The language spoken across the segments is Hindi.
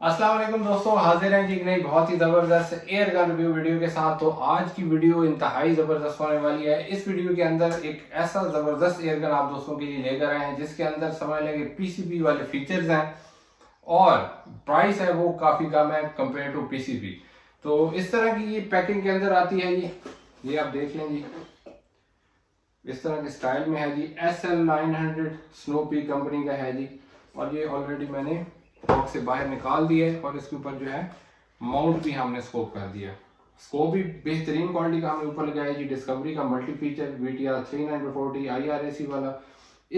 अस्सलाम वालेकुम दोस्तों, हाजिर हैं जी एक नई बहुत ही ज़बरदस्त एयर गन रिव्यू वीडियो के साथ। तो आज की वीडियो इंतहाई ज़बरदस्त होने वाली है। इस वीडियो के अंदर एक ऐसा ज़बरदस्त एयर गन आप दोस्तों के लिए लेकर आए हैं जिसके अंदर समझ लेंगे पीसीपी वाले फीचर्स हैं और प्राइस है वो काफ़ी कम है कंपेयर टू पीसीपी। तो इस तरह की ये पैकिंग के अंदर आती है जी, ये आप देख लें जी, इस तरह के स्टाइल में है जी। SL900 स्नोपी कंपनी का है जी और ये ऑलरेडी मैंने बॉक्स से बाहर निकाल दिए और इसके ऊपर जो है माउंट भी हमने स्कोप कर दिया। स्कोप भी बेहतरीन क्वालिटी का हमने ऊपर लगाया जी, डिस्कवरी का मल्टी फीचर BTR39 IRAC वाला।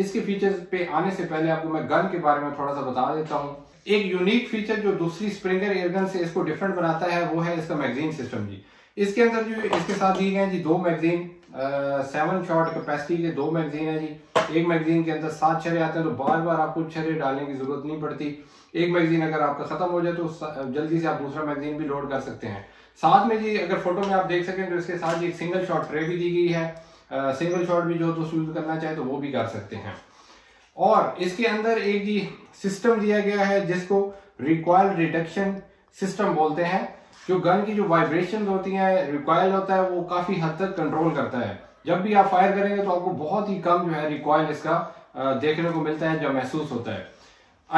इसके फीचर्स पे आने से पहले आपको मैं गन के बारे में थोड़ा सा बता देता हूँ। एक यूनिक फीचर जो दूसरी स्प्रिंगर एयरगन से इसको डिफरेंट बनाता है वो है इसका मैगजीन सिस्टम जी। इसके अंदर जो इसके साथ दिए गए जी दो मैगजीन, 7 शॉट कैपेसिटी के दो मैगजीन है जी। एक मैगजीन के अंदर 7 छर्रे आते हैं तो बार बार आपको छर्रे डालने की जरूरत नहीं पड़ती। एक मैगजीन अगर आपका खत्म हो जाए तो जल्दी से आप दूसरा मैगजीन भी लोड कर सकते हैं। साथ में जी अगर फोटो में आप देख सकें तो इसके साथ जी एक सिंगल शॉट ट्रे भी दी गई है। सिंगल शॉट भी जो दोस्त यूज करना चाहे तो वो भी कर सकते हैं। और इसके अंदर एक जी सिस्टम दिया गया है जिसको रिकॉयल रिडक्शन सिस्टम बोलते हैं। जो गन की जो वाइब्रेशन होती है, रिकॉयल होता है, वो काफी हद तक कंट्रोल करता है। जब भी आप फायर करेंगे तो आपको बहुत ही कम जो है रिकॉयल इसका देखने को मिलता है, जो महसूस होता है।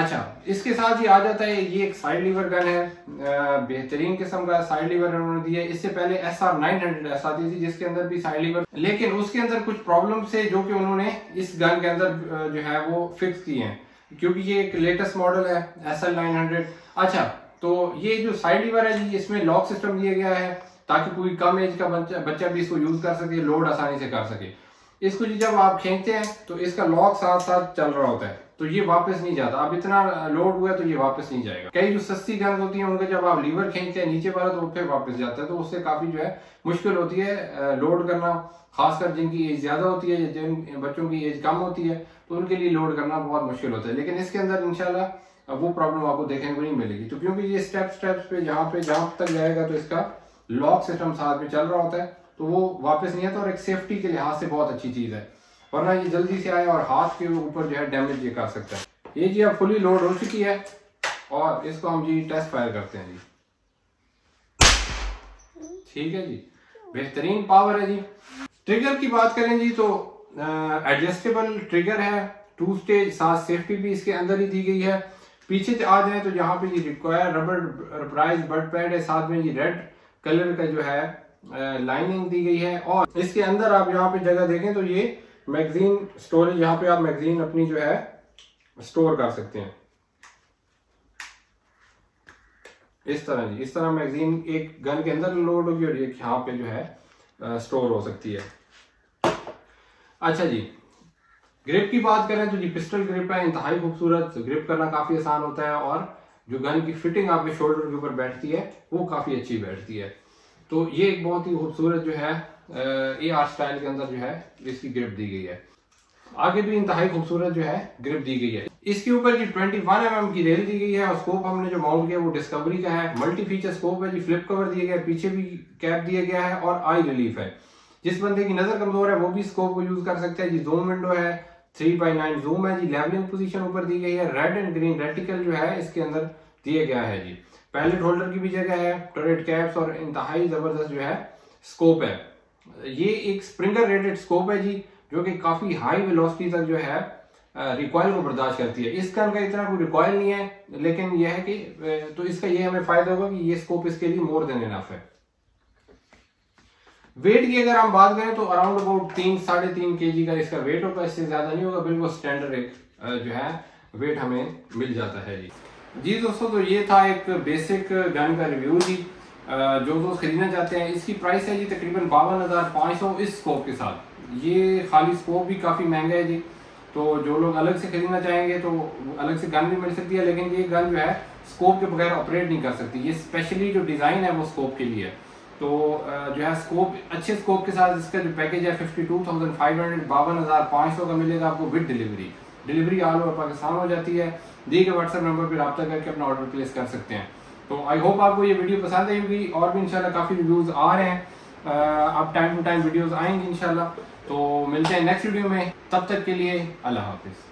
अच्छा, इसके साथ ही आ जाता है ये एक साइड लीवर गन है, बेहतरीन किस्म का साइड लीवर उन्होंने दिया है। इससे पहले SR900 ऐसा दी थी जिसके अंदर भी साइड लीवर, लेकिन उसके अंदर कुछ प्रॉब्लम से जो कि उन्होंने इस गन के अंदर जो है वो फिक्स किए हैं क्योंकि ये एक लेटेस्ट मॉडल है SL900। अच्छा, तो ये जो साइड लीवर है जी इसमें लॉक सिस्टम दिया गया है ताकि कोई कम एज का बच्चा भी इसको यूज कर सके, लोड आसानी से कर सके। इसको जी जब आप खींचते हैं तो इसका लॉक साथ साथ चल रहा होता है तो ये वापस नहीं जाता। अब इतना लोड हुआ तो ये वापस नहीं जाएगा। कई जो सस्ती गन्स होती हैं उनका जब आप लीवर खींचते हैं नीचे वाला तो फिर वापस जाता है, तो उससे काफी जो है मुश्किल होती है लोड करना। खासकर जिनकी एज ज्यादा होती है, जिन बच्चों की एज कम होती है तो उनके लिए लोड करना बहुत मुश्किल होता है। लेकिन इसके अंदर इंशाल्लाह वो प्रॉब्लम आपको देखने को नहीं मिलेगी तो क्योंकि ये स्टेप्स पे जहाँ तक जाएगा तो इसका लॉक सिस्टम साथ में चल रहा होता है तो वो वापस नहीं आता और एक सेफ्टी के लिहाज से बहुत अच्छी चीज है, वरना ये जल्दी से आए और हाथ के ऊपर जो है डैमेज ये कर सकता है। ये जी अब फुली लोड हो चुकी है और इसको हम जी टेस्ट फायर करते हैं जी। ठीक है जी, बेहतरीन पावर है जी। ट्रिगर की बात करें जी तो एडजस्टेबल ट्रिगर है, 2 स्टेज, साथ सेफ्टी भी इसके अंदर ही दी गई है। पीछे आ जाए तो यहाँ पे जी रिक्वायर रबराइज बट पैड है, साथ में जी रेड कलर का जो है लाइनिंग दी गई है। और इसके अंदर आप यहाँ पे जगह देखें तो ये मैगजीन स्टोरेज, यहाँ पे आप मैगजीन अपनी जो है स्टोर कर सकते हैं इस तरह जी। इस तरह मैगजीन एक गन के अंदर लोड होगी और एक यहाँ पे जो है स्टोर हो सकती है। अच्छा जी, ग्रिप की बात करें तो जी पिस्टल ग्रिप है, इंतहाई खूबसूरत, ग्रिप करना काफी आसान होता है और जो गन की फिटिंग आपके शोल्डर के ऊपर बैठती है वो काफी अच्छी बैठती है। तो ये एक बहुत ही खूबसूरत जो है AR स्टाइल के अंदर जो है इसकी ग्रिप दी गई है। आगे भी इंतहाई खूबसूरत जो है ग्रिप दी गई है। इसके ऊपर जी 21 mm की रेल दी गई है और स्कोप हमने जो माउंट किया वो डिस्कवरी का है। मल्टी फीचर स्कोप है जी, फ्लिप कवर दिया गया है, पीछे भी कैप दिया गया है और आई रिलीफ है। जिस बंदे की नजर कमजोर है वो भी स्कोप को यूज कर सकते हैं जी। जूम विंडो है, 3x9 जूम है जी। लेवलिंग पोजिशन ऊपर दी गई है, रेड एंड ग्रीन रेटिकल जो है इसके अंदर दिया गया है जी। पैलेट होल्डर की भी जगह है, टरेट कैप्स और इंतहाई जबरदस्त जो है स्कोप है। ये एक स्प्रिंगर रेटेड स्कोप है जी जो कि काफी हाई वेलोसिटी तक जो है रिकॉइल को बर्दाश्त करती है। इस गन का इतना कोई रिकॉइल नहीं है, लेकिन यह है कि तो इसका ये हमें फायदा होगा कि ये स्कोप इसके लिए मोर देन इनफ है। वेट की अगर हम बात करें तो अराउंड अबाउट 3-3.5 kg का इसका वेट होगा, इससे ज्यादा नहीं होगा, बिल्कुल स्टैंडर्ड एक जो है वेट हमें मिल जाता है जी। जी दोस्तों, तो ये था एक बेसिक गन का रिव्यू जी। जो दोस्त खरीदना चाहते हैं, इसकी प्राइस है जी तकरीबन 52,500 इस स्कोप के साथ। ये खाली स्कोप भी काफ़ी महंगा है जी, तो जो लोग अलग से खरीदना चाहेंगे तो अलग से गन भी मिल सकती है, लेकिन ये गन जो है स्कोप के बगैर ऑपरेट नहीं कर सकती। ये स्पेशली जो डिज़ाइन है वो स्कोप के लिए है। तो जो है स्कोप, अच्छे स्कोप के साथ इसका जो पैकेज है 52,500 52,500 का मिलेगा आपको with delivery. Delivery all over Pakistan हो जाती है। दिए गए व्हाट्सएप नंबर पर रब्ता करके अपना ऑर्डर प्लेस कर सकते हैं। तो आई होप आपको ये वीडियो पसंद आई होगी और भी इंशाल्लाह काफ़ी रिव्यूज़ आ रहे हैं, अब टाइम टू टाइम वीडियोज़ आएंगे इंशाल्लाह। तो मिलते हैं नेक्स्ट वीडियो में, तब तक के लिए अल्लाह हाफिज़।